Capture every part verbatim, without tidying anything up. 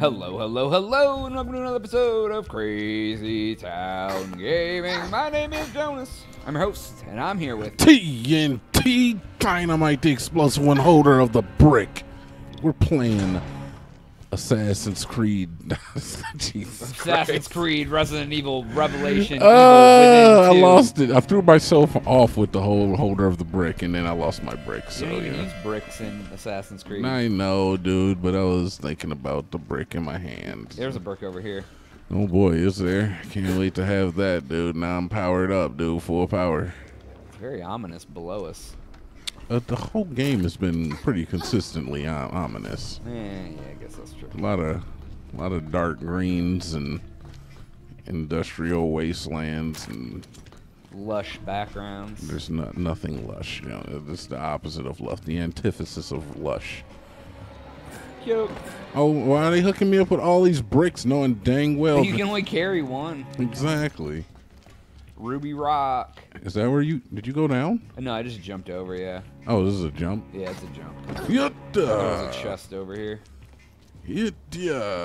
Hello, hello, hello, and welcome to another episode of Crazy Town Gaming. My name is Jonas. I'm your host, and I'm here with T N T Dynamite, the explosive one, holder of the brick. We're playing Assassin's Creed. Jesus Assassin's Christ. Creed, Resident Evil, Revelation. Oh, uh, I lost it. I threw myself off with the whole holder of the brick, and then I lost my brick. So, you, you know. Use bricks in Assassin's Creed. I know, dude, but I was thinking about the brick in my hand. There's a brick over here. Oh, boy, is there? I can't wait to have that, dude. Now I'm powered up, dude. Full power. It's very ominous below us. Uh, the whole game has been pretty consistently uh, ominous. Yeah, yeah, I guess that's true. A lot of, a lot of dark greens and industrial wastelands and lush backgrounds. There's not nothing lush. You know, it's the opposite of lush. The antithesis of lush. Yo. Oh, why are they hooking me up with all these bricks, knowing dang well you can only carry one? Exactly. Ruby Rock. Is that where you did you go down? No, I just jumped over. Yeah. Oh, this is a jump. Yeah, it's a jump. Yitta. There's a chest over here. Yitta.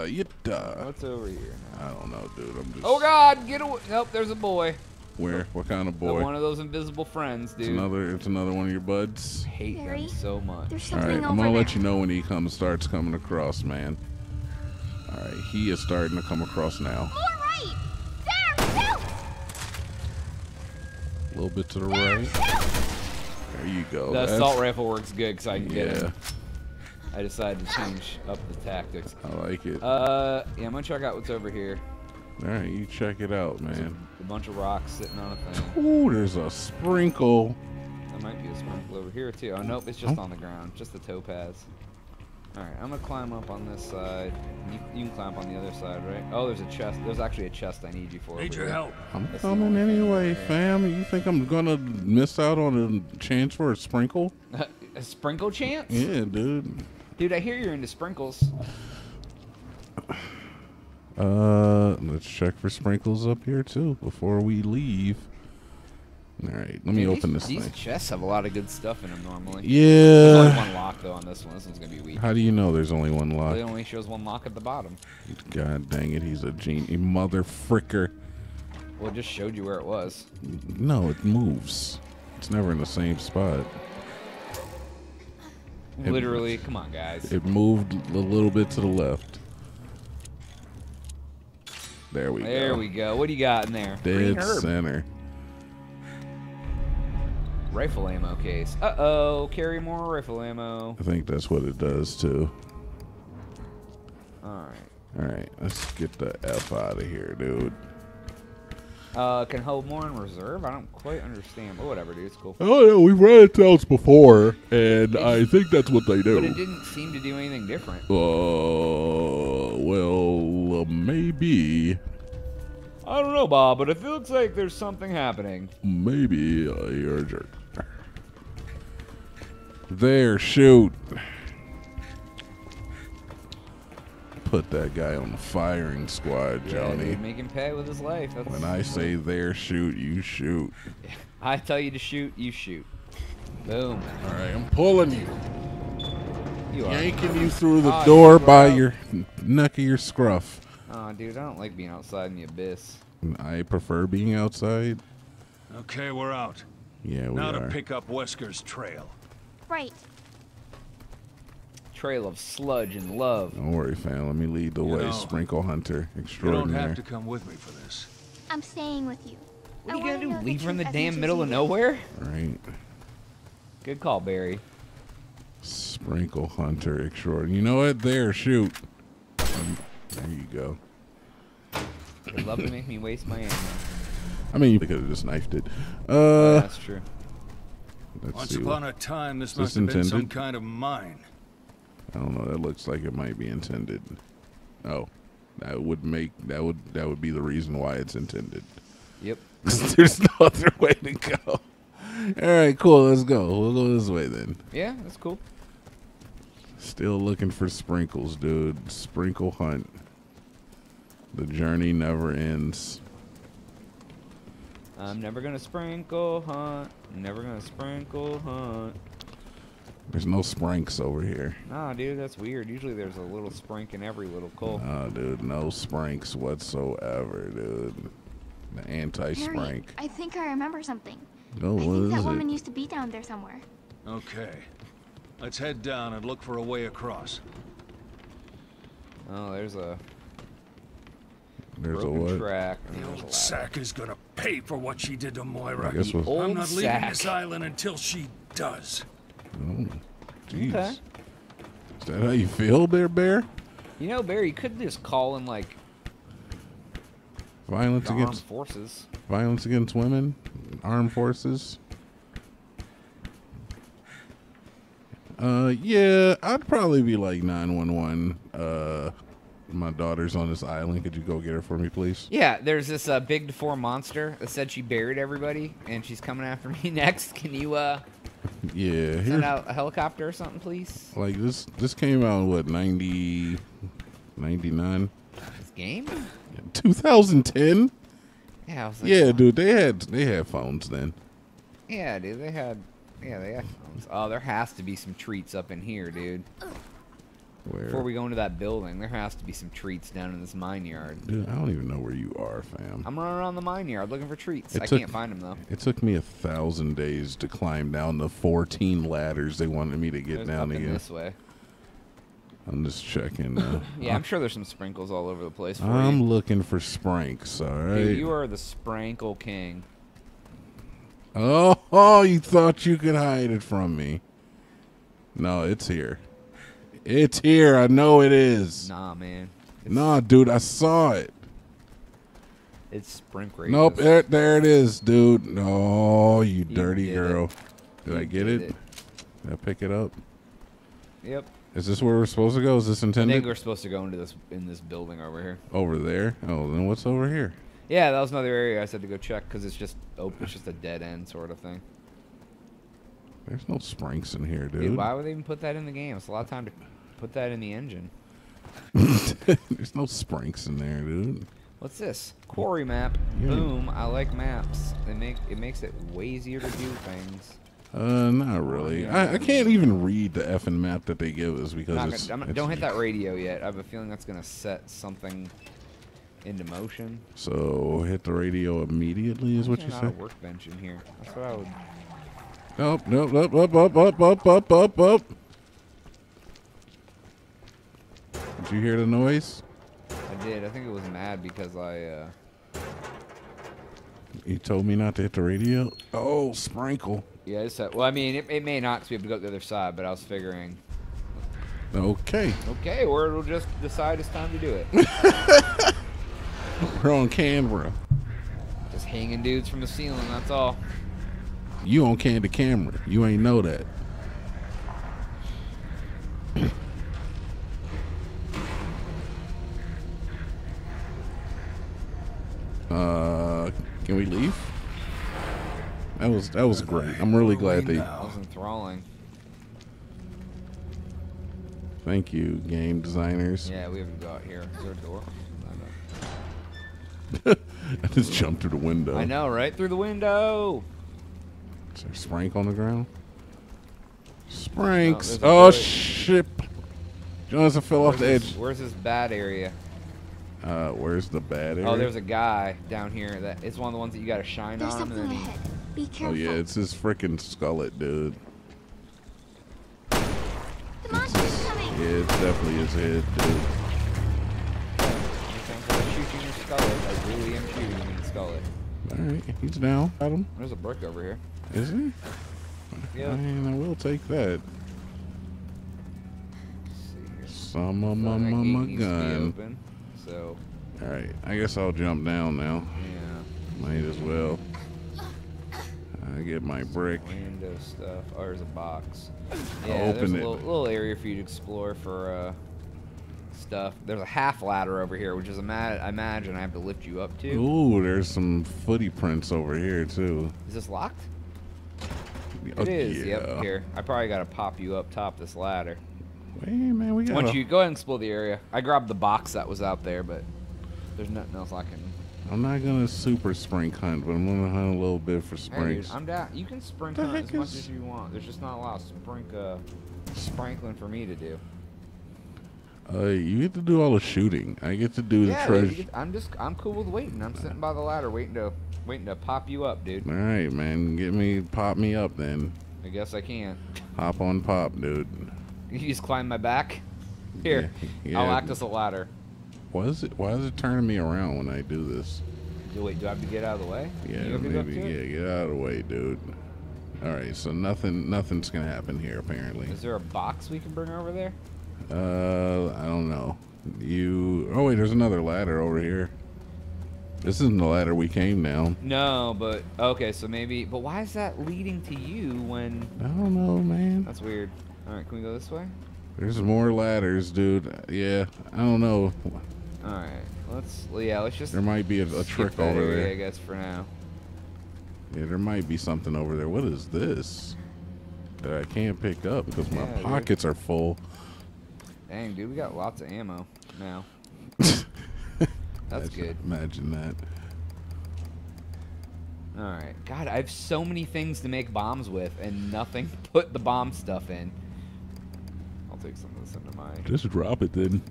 Yitta. What's over here? Now? I don't know, dude. I'm just. Oh God, get away! Nope, there's a boy. Where? What kind of boy? They're one of those invisible friends, dude. It's another. It's another one of your buds. I hate Barry, them so much. There's something over there. All right, I'm gonna there. let you know when he comes. Starts coming across, man. All right, he is starting to come across now. A little bit to the right. There you go. The That's... assault rifle works good because I can yeah. get it. I decided to change up the tactics. I like it. Uh, yeah, I'm gonna check out what's over here. All right, you check it out, man. There's a bunch of rocks sitting on a thing. Ooh, there's a sprinkle. That might be a sprinkle over here too. Oh nope, it's just oh. on the ground, just the topaz. All right, I'm gonna climb up on this side. You, you can climb up on the other side, right? Oh, there's a chest. There's actually a chest I need you for. Need your help. I'm That's coming anyway, fam. You think I'm gonna miss out on a chance for a sprinkle? A sprinkle chance? Yeah, dude. Dude, I hear you're into sprinkles. Uh, let's check for sprinkles up here too before we leave. All right, let me Dude, open these, this these thing. These chests have a lot of good stuff in them normally. Yeah. There's only one lock, though, on this one. This one's going to be weak. How do you know there's only one lock? It only shows one lock at the bottom. God dang it, he's a genie. Mother fricker. Well, it just showed you where it was. No, it moves. It's never in the same spot. Literally, it, come on, guys. It moved a little bit to the left. There we there go. There we go. What do you got in there? Dead center. Rifle ammo case. Uh-oh, carry more rifle ammo. I think that's what it does, too. All right. All right, let's get the F out of here, dude. Uh, can hold more in reserve? I don't quite understand, but whatever, dude, it's cool. Oh, yeah, we ran it out before, and I think that's what they do. But it didn't seem to do anything different. Oh, uh, well, uh, maybe... I don't know, Bob, but it feels like there's something happening. Maybe uh, you're a jerk. There, shoot. Put that guy on the firing squad, Johnny. Yeah, make him pay with his life. That's when I say there, shoot, you shoot. I tell you to shoot, you shoot. Boom. All right, I'm pulling you. You are yanking you through the oh, door by up. your neck of your scruff. Aw, oh, dude, I don't like being outside in the abyss. I prefer being outside. Okay, we're out. Yeah, we now are. Now to pick up Wesker's trail. Right. Trail of sludge and love. Don't worry, fam. Let me lead the you way, know, Sprinkle Hunter Extraordinaire. You don't have to come with me for this. I'm staying with you. What I are you gonna do? Leave her in the damn middle of nowhere? Right. Good call, Barry. Sprinkle Hunter Extraordinaire. You know what? There, shoot. I'm There you go. They love to make me waste my ammo. I mean, you could have just knifed it. Uh, yeah, that's true. Let's Once see upon what, a time, this must this have intended? been some kind of mine. I don't know. That looks like it might be intended. Oh, that would make that would that would be the reason why it's intended. Yep. There's no other way to go. All right, cool. Let's go. We'll go this way then. Yeah, that's cool. Still looking for sprinkles, dude. Sprinkle hunt. The journey never ends. I'm never gonna sprinkle hunt. Never gonna sprinkle hunt. There's no sprinks over here. Nah, dude, that's weird. Usually there's a little sprink in every little coal. Nah, dude, no sprinks whatsoever, dude. The anti-sprink. I think I remember something. Oh, what is it? I think that woman used to be down there somewhere. Okay. Let's head down and look for a way across. Oh, there's a... There's a what? Track. The old sack is gonna pay for what she did to Moira. I'm not leaving this island until she does. Oh, jeez. Okay. Is that how you feel there, Bear? You know, Barry, you could just call in, like... Violence against... forces. Violence against women? Armed forces? Uh, yeah, I'd probably be like nine one one. Uh, my daughter's on this island. Could you go get her for me, please? Yeah, there's this uh, big deformed monster that said she buried everybody, and she's coming after me next. Can you, uh... Yeah, send out a helicopter or something, please. Like this, this came out in what ninety, ninety-nine. This game, two thousand ten. Yeah, I was like, yeah, oh. Dude, they had they had phones then. Yeah, dude, they had yeah they had phones. Oh, there has to be some treats up in here, dude. Where? Before we go into that building, there has to be some treats down in this mine yard. Dude, I don't even know where you are, fam. I'm running around the mine yard looking for treats. It I took, can't find them, though. It took me a thousand days to climb down the fourteen ladders they wanted me to get there's down again. This way. I'm just checking. Uh, yeah, I'm sure there's some sprinkles all over the place for I'm you. Looking for spranks, all right? Dude, you are the sprinkle king. Oh, oh, you thought you could hide it from me. No, it's here. It's here. I know it is. Nah, man. It's nah, dude. I saw it. It's sprinkling. Nope. There, there it is, dude. No, oh, you, you dirty girl. It. Did you I get did it? it? Did I pick it up? Yep. Is this where we're supposed to go? Is this intended? I think we're supposed to go into this in this building over here. Over there? Oh, then what's over here? Yeah, that was another area I said to go check because it's just open. It's just a dead end sort of thing. There's no sprinks in here, dude. Dude, why would they even put that in the game? It's a lot of time to put that in the engine. There's no sprinks in there, dude. What's this? Quarry map. Yeah. Boom. I like maps. It make it makes it way easier to do things. Uh, not really. I, I can't even read the effing map that they give us because not it's, gonna, it's don't hit that radio yet. I have a feeling that's gonna set something into motion. So hit the radio immediately is what you said. A workbench in here. That's what I would. Nope, nope, nope, up, up, up, up, up, up, up. Did you hear the noise? I did. I think it was mad because I, uh... You told me not to hit the radio? Oh, sprinkle. Yeah, it's a, well, I mean, it, it may not because we have to go to the other side, but I was figuring... Okay. Okay, or it'll just decide it's time to do it. We're on camera. Just hanging dudes from the ceiling, that's all. You on candy camera. You ain't know that. uh, can we leave? That was that was great. I'm really glad they. That was enthralling. Thank you, game designers. Yeah, we haven't got here. Is there a door? I know. I just jumped through the window. I know, right through the window. Is there sprank on the ground? Spranks! Oh, oh shit! Johnson fell where's off the this, edge. Where's this bad area? Uh, where's the bad area? Oh, there's a guy down here that it's one of the ones that you gotta shine there's on. Something ahead. Be careful. Oh yeah, it's his frickin' skullet, dude. The monster's coming. Yeah, it definitely is his head, dude. I'm shooting your skullet. I really am shooting your skullet. All right, he's down. Got him. There's a brick over here. Is he? Yeah. I mean, I will take that. Some of my mama gun. So. All right, I guess I'll jump down now. Yeah. Might as well. I get my brick. Window stuff. Oh, there's a box. Yeah, I'll open it. There's a little, little area for you to explore for uh, stuff. There's a half ladder over here, which is a mad I imagine I have to lift you up to. Ooh, there's some footy prints over here too. Is this locked? It oh, is. Yeah. Yep. Here, I probably gotta pop you up top this ladder. Wait, man, we got. Once you go ahead and explore the area, I grabbed the box that was out there, but there's nothing else I can. I'm not gonna super sprint hunt, but I'm gonna hunt a little bit for sprints. Hey, I'm down. You can sprint hunt as much as you want. There's just not a lot of sprink, uh, sprinkling for me to do. Uh, you get to do all the shooting. I get to do yeah, the treasure. I'm just, I'm cool with waiting. I'm sitting by the ladder waiting to, waiting to pop you up, dude. All right, man. Get me, pop me up then. I guess I can. Hop on pop, dude. You just climb my back? Here, yeah, yeah. I'll act as a ladder. Why is it, why is it turning me around when I do this? Wait, do I have to get out of the way? Yeah, you maybe, yeah, get out of the way, dude. All right, so nothing, nothing's gonna happen here, apparently. Is there a box we can bring over there? Uh, I don't know. You, oh wait, there's another ladder over here. This isn't the ladder we came down. No, but, okay, so maybe, but why is that leading to you when? I don't know, man. That's weird. All right, can we go this way? There's more ladders, dude. Yeah, I don't know. All right, let's, yeah, let's just. There might be a, a trick over there, I guess, for now. Yeah, there might be something over there. What is this that I can't pick up because my yeah, pockets dude. are full? Dang, dude, we got lots of ammo now. That's imagine, good. Imagine that. All right, God, I have so many things to make bombs with, and nothing to put the bomb stuff in. Take some of this into my... Just drop it then.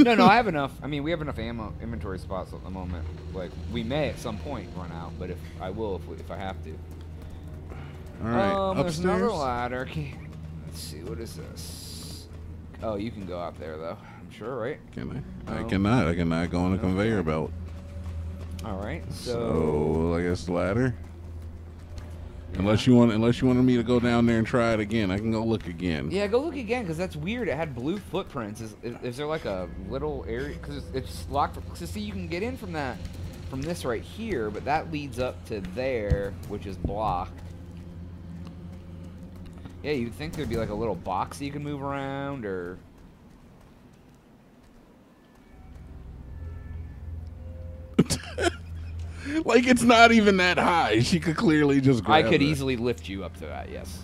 no, no, I have enough. I mean, we have enough ammo inventory spots at the moment. Like, we may at some point run out, but if I will, if, we, if I have to. All right, um, upstairs. There's another ladder. Let's see, what is this? Oh, you can go up there though. I'm sure, right? Can I? Um, I cannot. I cannot go on a okay. conveyor belt. All right. So, so I guess ladder. Yeah. Unless you want, unless you wanted me to go down there and try it again, I can go look again. Yeah, go look again, because that's weird. It had blue footprints. Is, is, is there like a little area? Because it's, it's locked. So see, you can get in from that, from this right here, but that leads up to there, which is blocked. Yeah, you'd think there'd be like a little box that you can move around, or. Like, it's not even that high. She could clearly just grab I could her. easily lift you up to that, yes.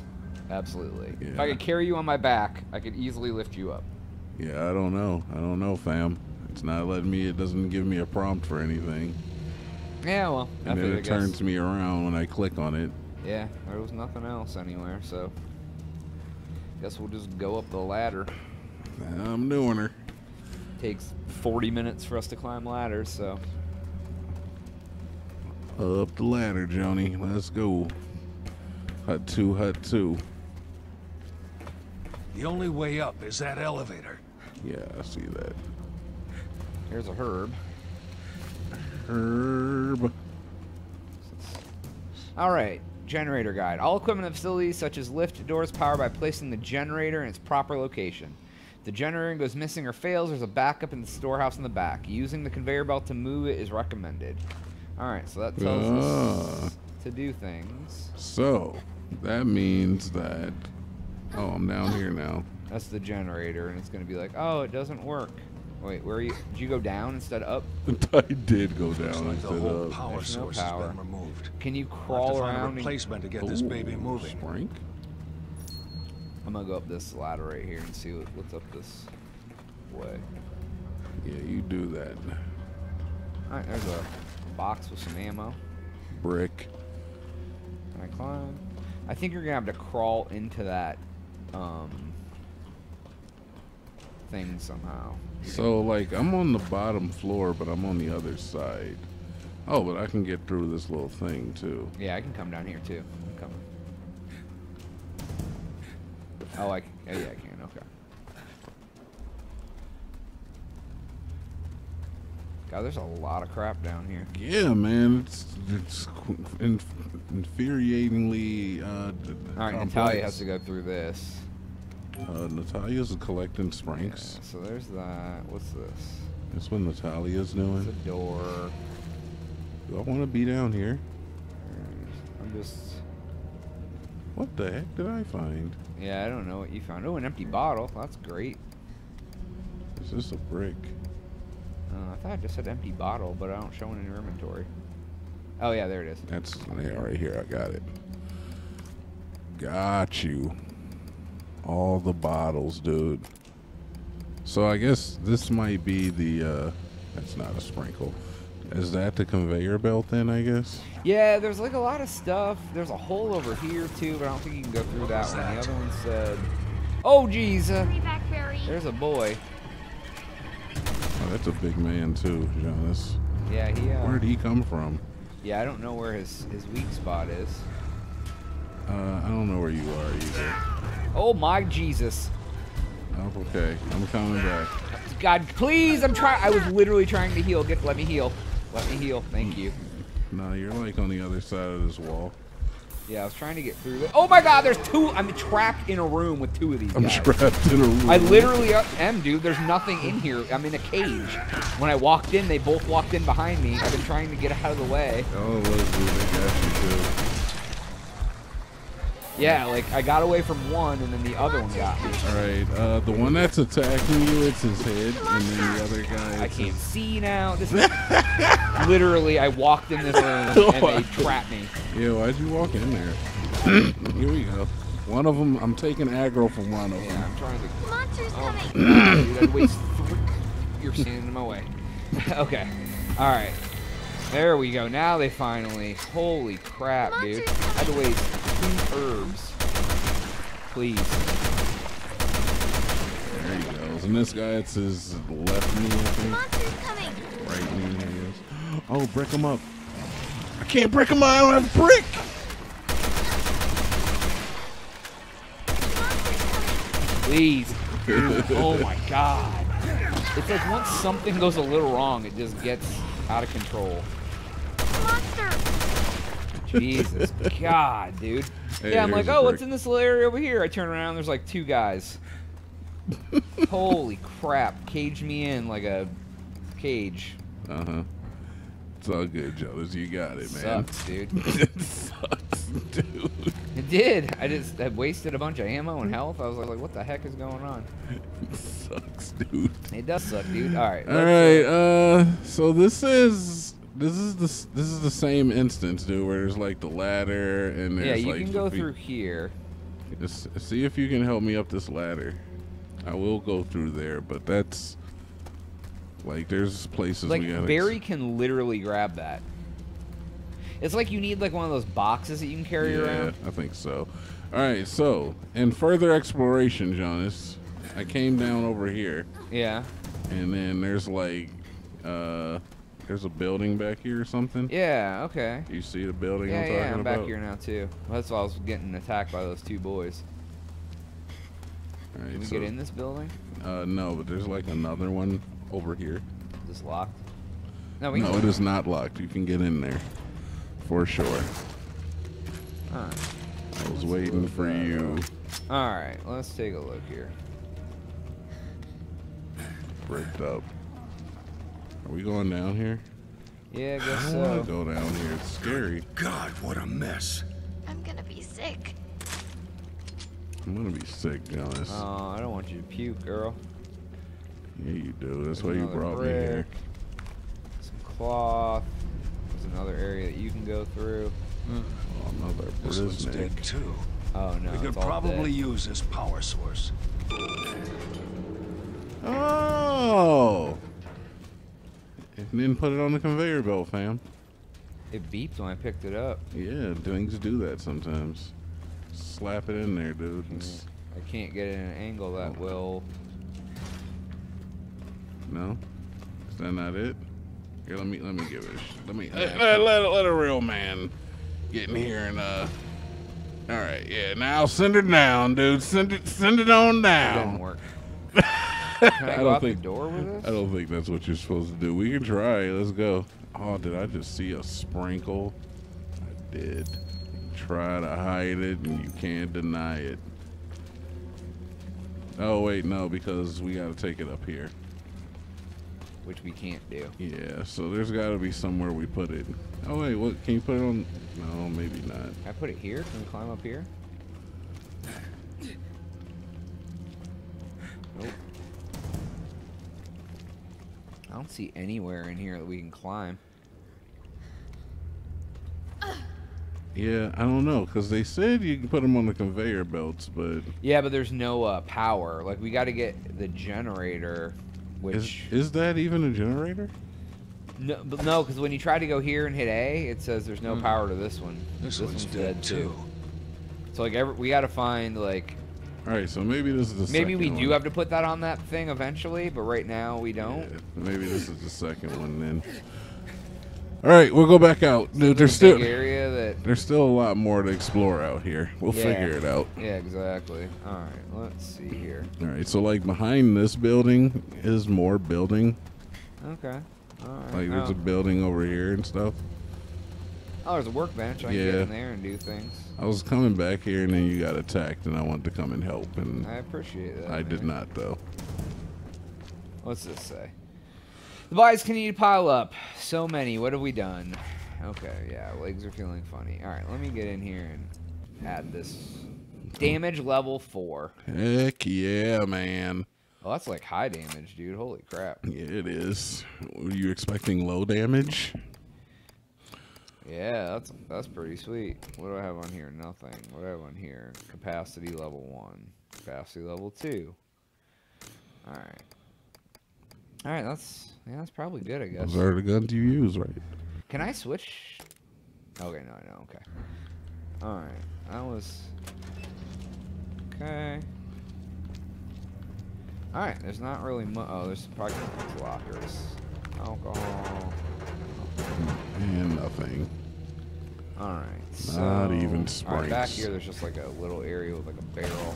Absolutely. Yeah. If I could carry you on my back, I could easily lift you up. Yeah, I don't know. I don't know, fam. It's not letting me, it doesn't give me a prompt for anything. Yeah, well. And then it, it turns me around when I click on it. Yeah, there was nothing else anywhere, so. Guess we'll just go up the ladder. I'm doing her. Takes forty minutes for us to climb ladders, so. Up the ladder, Joni. Let's go. Hut two, hut two. The only way up is that elevator. Yeah, I see that. Here's a herb. Herb. All right, generator guide. All equipment and facilities such as lift doors power by placing the generator in its proper location. If the generator goes missing or fails, there's a backup in the storehouse in the back. Using the conveyor belt to move it is recommended. All right, so that tells uh, us to do things. So, that means that... Oh, I'm down here now. That's the generator, and it's going to be like, oh, it doesn't work. Wait, where are you? Did you go down instead of up? I did go down instead of up. The whole power source has been removed. Can you crawl around and... replacement to get this baby moving. Sprink? I'm going to go up this ladder right here and see what, what's up this way. Yeah, you do that. All right, there's a... box with some ammo. Brick. Can I climb? I think you're gonna have to crawl into that um, thing somehow. So like I'm on the bottom floor, but I'm on the other side. Oh, but I can get through this little thing too. Yeah, I can come down here too. I'm coming. Oh, I can. Oh, yeah, I can. Okay. God, there's a lot of crap down here. Yeah, man, it's, it's inf infuriatingly uh, All right, complex. Natalia has to go through this. Uh, Natalia's collecting sprinks. Yeah, so there's that. What's this? That's what Natalia's doing. It's a door. Do I want to be down here? I'm just... What the heck did I find? Yeah, I don't know what you found. Oh, an empty bottle. That's great. Is this a brick? Uh, I thought I just said empty bottle, but I don't show it in your inventory. Oh, yeah, there it is. That's yeah, right here. I got it. Got you. All the bottles, dude. So I guess this might be the... Uh, that's not a sprinkle. Is that the conveyor belt then, I guess? Yeah, there's like a lot of stuff. There's a hole over here too, but I don't think you can go through that one. The other one said... Oh, geez. Uh, there's a boy. Oh, that's a big man too, Jonas. Yeah, he... Uh, where'd he come from? Yeah, I don't know where his, his weak spot is. Uh, I don't know where you are either. Oh my Jesus. Oh, okay, I'm coming back. God, please, I'm trying. I was literally trying to heal. Get, let me heal. Let me heal. Thank you. No, you're like on the other side of this wall. Yeah, I was trying to get through this. Oh my God, there's two. I'm trapped in a room with two of these I'm guys. I'm trapped in a room. I literally am, dude. There's nothing in here. I'm in a cage. When I walked in, they both walked in behind me. I've been trying to get out of the way. Oh, those dudes, I got you too. Yeah, like, I got away from one, and then the other one got me. Alright, uh, the one that's attacking you, it's his head, and then the other guy... I can't his... see now. This is... Literally, I walked in this room, and they trapped me. Yeah, why'd you walk in there? Here we go. One of them, I'm taking aggro from one of them. Yeah, I'm trying to... Monsters oh, coming! Dude, I'd waste three... You're standing in my way. Okay. Alright. There we go. Now they finally... Holy crap, Monsters dude. I had to waste... Herbs, please. There he goes. And this guy, it's his left knee, I think. Monster's coming. Right knee, I guess. Oh, brick him up. I can't brick him up. I don't have brick. Please. Oh my God. It's like once something goes a little wrong, it just gets out of control. Jesus God, dude. Hey, yeah, I'm like, oh, what's in this little area over here? I turn around, there's like two guys. Holy crap. Cage me in like a cage. Uh-huh. It's all good, Jonas. You got it, man. It sucks, dude. It sucks, dude. It did. I just I wasted a bunch of ammo and health. I was like, what the heck is going on? It sucks, dude. It does suck, dude. All right. All right. Uh, so this is... This is the this is the same instance, dude. Where there's like the ladder and there's like. Yeah, you like, can go through here. Just see if you can help me up this ladder. I will go through there, but that's like there's places like we gotta Barry can literally grab that. It's like you need like one of those boxes that you can carry yeah, around. Yeah, I think so. All right, so in further exploration, Jonas, I came down over here. Yeah. And then there's like. Uh, There's a building back here or something? Yeah, okay. You see the building yeah, I'm talking about? Yeah, I'm about? back here now, too. Well, that's why I was getting attacked by those two boys. All right, Can we so, get in this building? Uh, no, but there's like another one over here. Is this locked? No, we no can it is not locked. You can get in there. For sure. Huh. I was let's waiting for you. All right, let's take a look here. Bricked up. Are we going down here? Yeah, I guess so. I don't want to go down here. It's scary. God, what a mess. I'm going to be sick. I'm going to be sick, Jonas. Oh, I don't want you to puke, girl. Yeah, you do. That's why you brought me here. Some cloth. There's another area that you can go through. Mm. Oh, another this one's dead, too. Oh, no. We could probably use this power source. Oh! And then put it on the conveyor belt, fam. It beeped when I picked it up. Yeah, things do that sometimes. Slap it in there, dude. I can't get it at an angle that well. No? Is that not it? Here, let me let me give it. A let me let, let, let, let a real man get in here and uh. All right, yeah. Now send it down, dude. Send it send it on down. It didn't work. Can I, I go don't out think the door with this? I don't think that's what you're supposed to do. We can try. Let's go. Oh, did I just see a sprinkle? I did. Try to hide it, and you can't deny it. Oh wait, no, because we got to take it up here, which we can't do. Yeah. So there's got to be somewhere we put it. Oh wait, what? Can you put it on? No, maybe not. Can I put it here? Can we climb up here? Nope. I don't see anywhere in here that we can climb. Yeah, I don't know, because they said you can put them on the conveyor belts, but... Yeah, but there's no uh, power. Like, we got to get the generator, which... Is, is that even a generator? No, but no, because when you try to go here and hit A, it says there's no mm. power to this one. This, this one's, one's dead, dead too. So like, every, we got to find like. All right, so maybe this is the. Maybe second we do one. have to put that on that thing eventually, but right now we don't. Yeah, maybe this is the second one then. All right, we'll go back out. So Dude, there's still area that there's still a lot more to explore out here. We'll yeah. figure it out. Yeah, exactly. All right, let's see here. All right, so like behind this building is more building. Okay. All right. Like there's oh. a building over here and stuff. Oh, there's a workbench. I yeah. can get in there and do things. I was coming back here and then you got attacked and I wanted to come and help and I appreciate that. I man. did not though. What's this say? The bodies continue to pile up. So many. What have we done? Okay, yeah, legs are feeling funny. All right, let me get in here and add this. Damage level four. Heck yeah, man. Oh, that's like high damage, dude. Holy crap. Yeah, it is. Were you expecting low damage? Yeah, that's that's pretty sweet. What do I have on here? Nothing. What do I have on here? Capacity level one. Capacity level two. All right. All right, that's... Yeah, that's probably good, I guess. Those are the guns you use, right? Can I switch? Okay, no, I know. Okay. All right. That was... Okay. All right. There's not really much... Oh, there's probably lockers. Alcohol. And nothing. All right. So, not even sprites. All right, back here, there's just like a little area with like a barrel.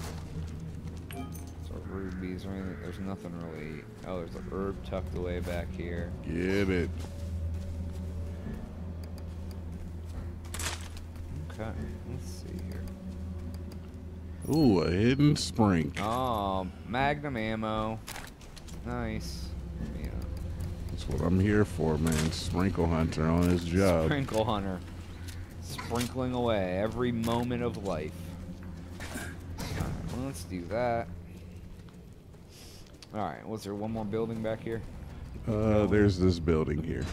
Rubies or anything. There's nothing really. Oh, there's a herb tucked away back here. Get it. Okay, let's see here. Ooh, a hidden spring. Oh, magnum ammo. Nice. Yeah. That's what I'm here for, man. Sprinkle hunter on his job. Sprinkle hunter. Sprinkling away every moment of life. Well, let's do that. All right, was there one more building back here? Uh, no. There's this building here.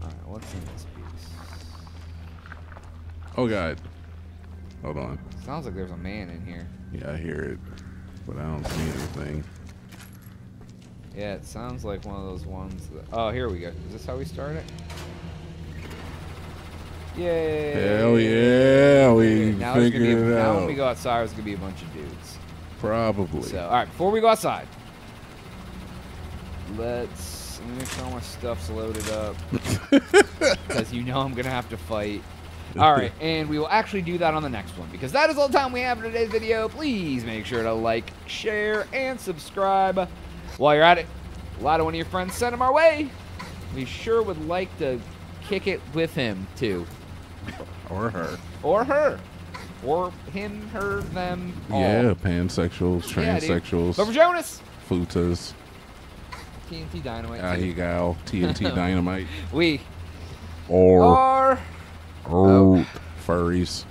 All right, what's in this piece? Oh, God. Hold on. Sounds like there's a man in here. Yeah, I hear it, but I don't see anything. Yeah, it sounds like one of those ones that... Oh, here we go. Is this how we start it? Yay! Hell yeah, we now figured a, it now out. Now when we go outside, it's going to be a bunch of dudes. Probably. So, all right, before we go outside, let's let me make sure all my stuff's loaded up, because you know I'm gonna have to fight. All right, and we will actually do that on the next one, because that is all the time we have for today's video. Please make sure to like, share, and subscribe. While you're at it, a lot of one of your friends sent him our way. We sure would like to kick it with him too, or her, or her. Or him, her, them, all. Yeah, pansexuals, transsexuals. Yeah, but for Jonas. Futas. T N T Dynamite. Ah, you go. T N T Dynamite. We. Or. Or. Oh. Furries.